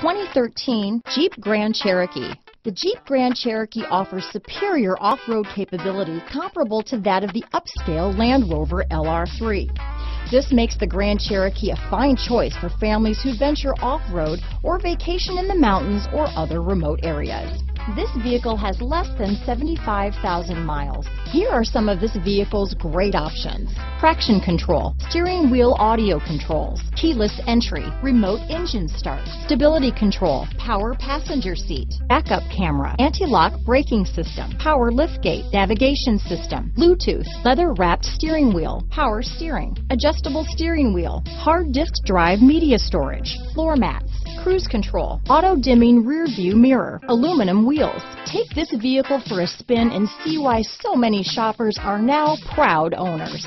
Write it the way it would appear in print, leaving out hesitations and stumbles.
2013 Jeep Grand Cherokee. The Jeep Grand Cherokee offers superior off-road capability comparable to that of the upscale Land Rover LR3. This makes the Grand Cherokee a fine choice for families who venture off-road or vacation in the mountains or other remote areas. This vehicle has less than 75,000 miles. Here are some of this vehicle's great options: traction control, steering wheel audio controls, keyless entry, remote engine start, stability control, power passenger seat, backup camera, anti-lock braking system, power liftgate, navigation system, Bluetooth, leather-wrapped steering wheel, power steering, adjustable steering wheel, hard disk drive media storage, floor mats, cruise control, auto-dimming rear view mirror, aluminum wheels. Take this vehicle for a spin and see why so many shoppers are now proud owners.